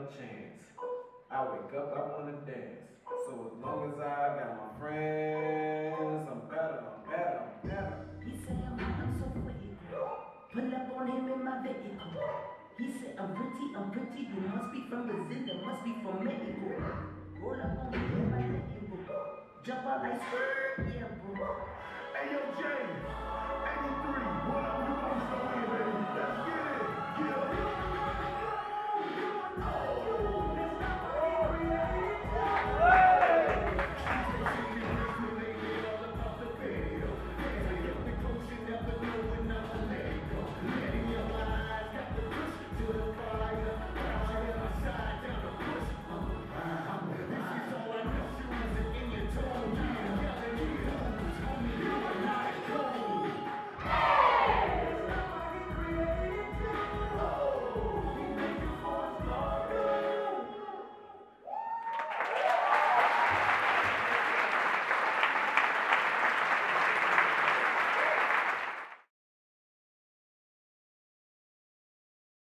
another chance. I wake up, I wanna dance. So as long as I got my friends, I'm better, I'm better, I'm better. He said, I'm so pretty. Pull up on him in my vehicle. He said, I'm pretty, you must be from the Zilla, must be from Mexico. Roll up on me in my vehicle. Jump out like, yeah, bro. Hey, yo, Jay, 83, what?